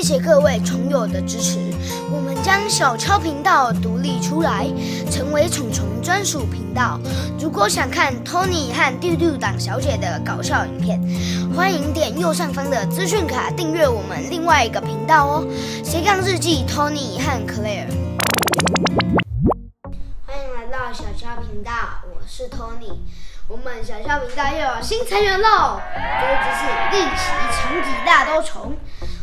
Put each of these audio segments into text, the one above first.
谢谢各位虫友的支持，我们将小超频道独立出来，成为虫虫专属频道。如果想看 Tony 和丢丢党小姐的搞笑影片，欢迎点右上方的资讯卡订阅我们另外一个频道哦。斜杠日记 Tony 和 Claire， 欢迎来到小超频道，我是 Tony。 我们小超频道又有新成员喽！这一集是逆袭虫级大兜虫，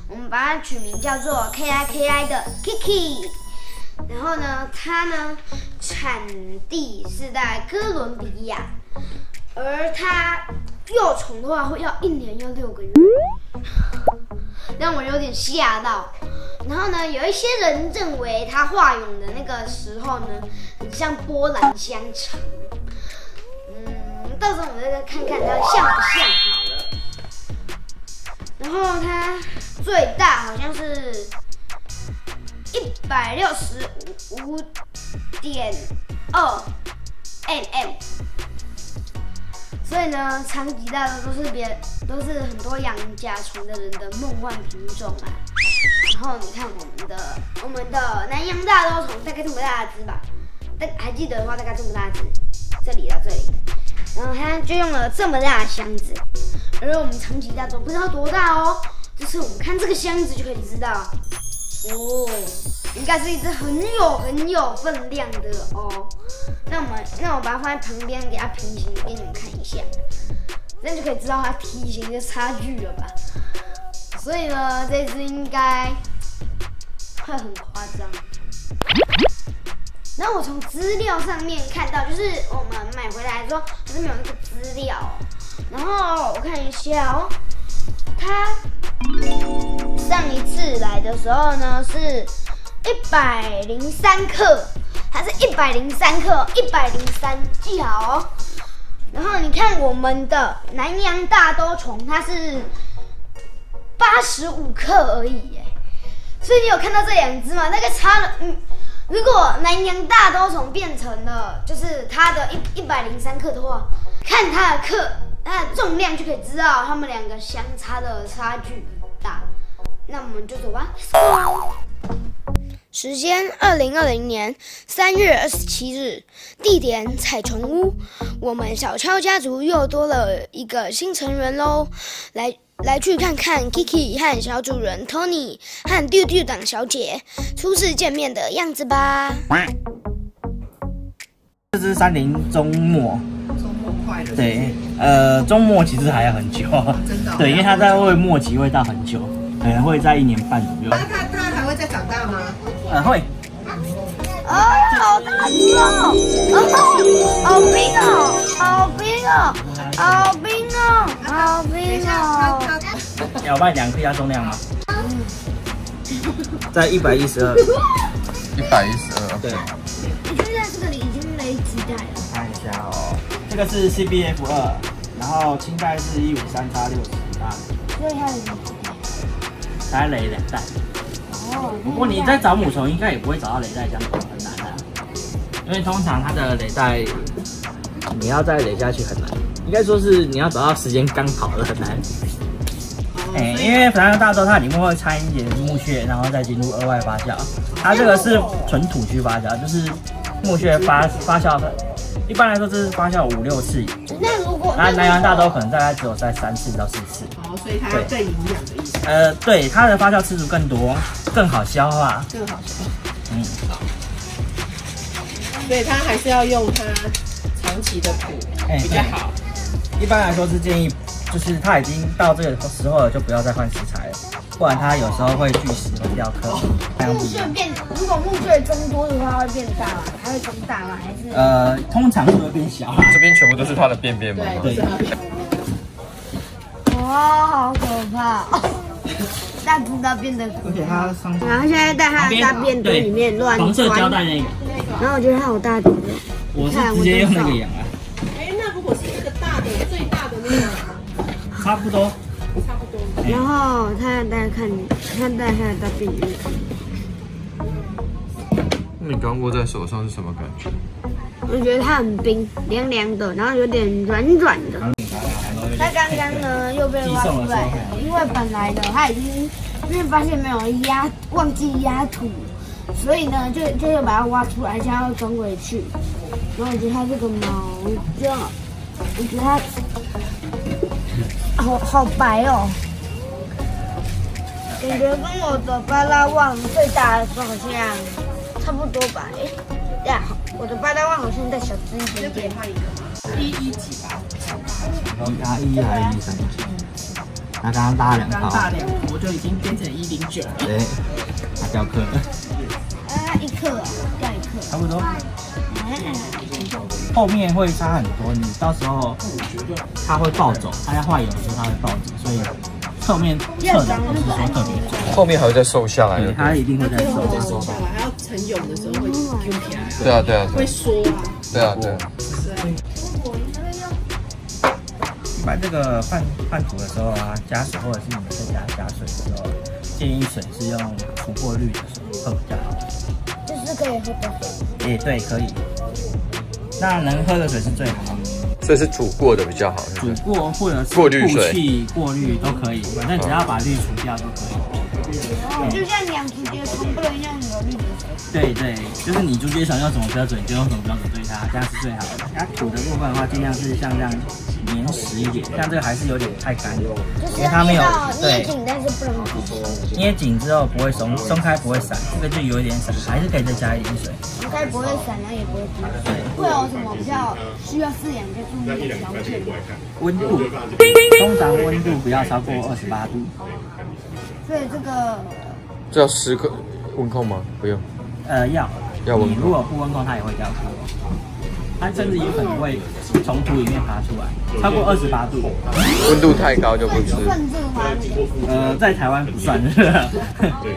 我们把它取名叫做 KIKI 的 Kiki。然后呢，它呢产地是在哥伦比亚，而它幼虫的话会要1年要6个月，让我有点吓到。然后呢，有一些人认为它化蛹的那个时候呢，很像波兰香肠。 到时候我们再看看它像不像好了。然后它最大好像是165.2mm， 所以呢，长棘大兜都是很多养甲虫的人的梦幻品种啊。然后你看我们的南洋大兜虫大概这么大只吧，还记得的话大概这么大只，这里到这里。 然后他就用了这么大的箱子，而我们长棘大兜不知道多大哦。这次我们看这个箱子就可以知道，哦，应该是一只很有分量的哦。那我把它放在旁边，给它平行给你们看一下，这样就可以知道它体型的差距了吧？所以呢，这只应该会很夸张。 然后我从资料上面看到，就是我们买回来之后还是没有那个资料、哦。然后我看一下哦，它上一次来的时候呢是103克，它是103克，103记好哦。然后你看我们的南洋大兜虫，它是85克而已，哎，所以你有看到这两只吗？那个差了，如果南洋大兜虫变成了就是它的103克的话，看它的克，它的重量就可以知道它们两个相差的差距大。那我们就走吧。时间2020年3月27日，地点彩虫屋。我们小超家族又多了一个新成员喽，来去看看 Kiki 和小主人 Tony 和丢丢党小姐初次见面的样子吧。这只301周末快了。对，周末其实还要很久。啊、真的、哦。对，因为它在会末期会到很久，可能会在1年半左右。它还会再长大吗？会。哦，好大只哦！哦，好冰哦，好冰哦，好冰哦，好冰哦！我帮你量一下重量吗？在112。112。对。你看一下这里已经没几代了。看一下哦，这个是 CBF2，然后清代是153×68。所以它有几代？才累2代。 不过你在找母虫，应该也不会找到雷带箱，很难的、啊，因为通常它的雷带，你要再雷下去很难，应该说是你要找到时间刚好的很难。哎、因为南洋大兜它里面会掺一点木屑，然后再进入额外发酵。它这个是纯土区发酵，就是木屑发酵，一般来说这是发酵5、6次。那如果那南洋大兜可能大概只有在3次到4次。哦，所以它更营养的意思。对，它的发酵次数更多。 更好消化，更好消化。嗯，好。所以它还是要用它长期的土比较好。一般来说是建议，就是它已经到这个时候了，就不要再换食材了，不然它有时候会巨石混掉壳。木屑变，如果木屑增多的话，会变大吗？它会增大吗？还是？通常会变小。这边全部都是它的便便吗？对。哇，好可怕！ 大只到变得，而且它上，然后现在在它的大便堆里面乱钻，黄色胶带那个，然后我觉得它好大只，我是直接用那个养啊。哎，那如果是一个大的，最大的那个，差不多，差不多。然后它大家看，看在它的大便里面。你刚握在手上是什么感觉？我觉得它很冰，凉凉的，然后有点软软的。它刚刚呢又被挖出来了，因为本来的它已经因为发现没有压，忘记压土，所以呢就又把它挖出来，然后装回去。然后我觉得它这个毛，我觉得它好白哦。 感觉跟我的巴拉望最大的时候好像差不多吧？哎，呀，我的巴拉望好像再小只一点点。1.1几吧？1.1还是1.3？它刚刚大2泡，我就已经变成1.09了。对，它掉克了。啊，1克，掉1克，差不多。后面会差很多，你到时候它会暴走，它要化蛹的时候它会暴走，所以。 后面后面还会再瘦下来，它一定会再瘦下来，还要成蛹的时候会 Q 起来，对啊，会缩啊，对啊。你把这个拌煮的时候啊，加水或者是你们在家加水的时候，建议水是用除过滤的水喝比较好，就是可以喝的水。也对，可以。那能喝的水是最好。 所以是煮过的比较好，煮过或者是过滤水、过滤都可以，反正只要把滤除掉都可以。就像两只鸡胸，不能用你的滤嘴。对，就是你猪鸡想用什么标准，你就用什么标准对它，这样是最好的。那土的部分的话，尽量是像这样粘实一点，像这个还是有点太干，因为它没有捏紧，但是不能捏紧之后不会松开，不会散，这个就有一点散，还是可以再加一点水。 应该不会散，然后也不会滴。会有什么比较需要饲养在注意的条件？温度，通常温度不要超过28度。所以这个这要10克温控吗？不用。要温控。你如果不温控，它也会掉壳。它甚至有可能会从土里面爬出来。超过28度，温度太高就不吃。在台湾不算热，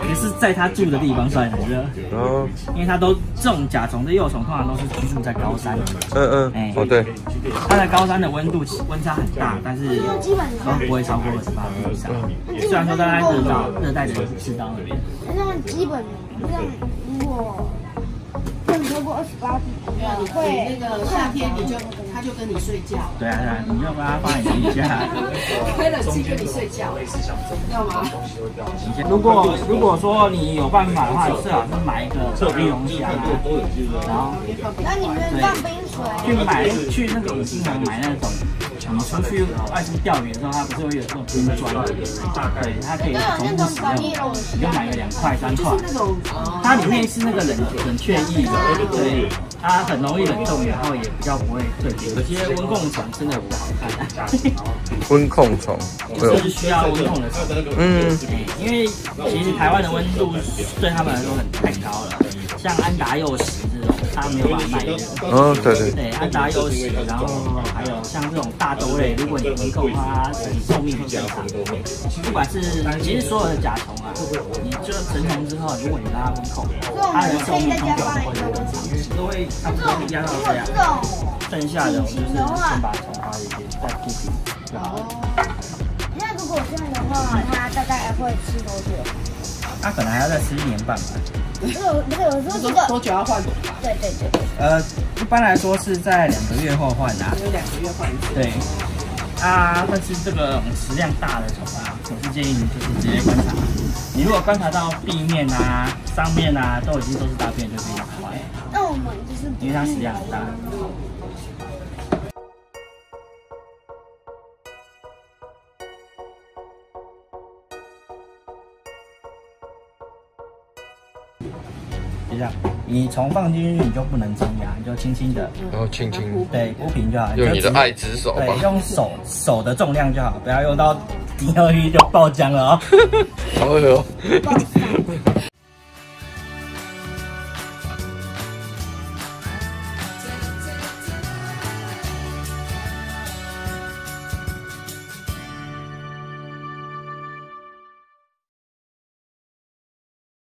也是在它住的地方算很热。哦，因为它都这种甲虫的幼虫，通常都是居住在高山。对，它在高山的温差很大，但是都不会超过28度以上。虽然说大概热带的赤道那边，但基本上如果。 超过28度，对，那个夏天他就跟你睡觉。对啊，你就把它放在底下，开冷气跟你睡觉，要吗？如果说你有办法的话，最好是买一个冰融箱啊，然后那你们放冰水，去那个经常买那种。 我们出去外出钓鱼的时候，它不是会有这种冰砖？对，它可以重复使用。你就买个2块3块，它里面是那个冷却液的，对，它很容易冷冻，然后也比较不会对。有些温控虫真的不好看。温控虫，就是需要温控的虫。因为其实台湾的温度对他们来说太高了，像安达幼时这种，它没有办法耐热。对，安达幼时，然后还有像这种大。 豆类，如果你温控它，寿命会更长。不管是其实所有的甲虫啊，你就成虫之后，如果你让它温控，它的寿命通常会更长，都会差不多压到这样。剩下的我们就是先把虫花一些再固定。那如果这样的话，它大概会吃多久？它可能还要再吃1年半吧。不是，多久要换？对。一般来说是在2个月后换的。有2个月换一次。对。但是这个食量大的虫啊，我是建议你就是直接观察。你如果观察到壁面啊、上面啊都已经都是大便，就可以拿换。那我们就是。因为它食量很大。 你虫放进去，你就不能冲压，你就轻轻的，然后对，铺平就好。用你的爱之手，对，用手的重量就好，不要用到121就爆浆了哦。好恶哦。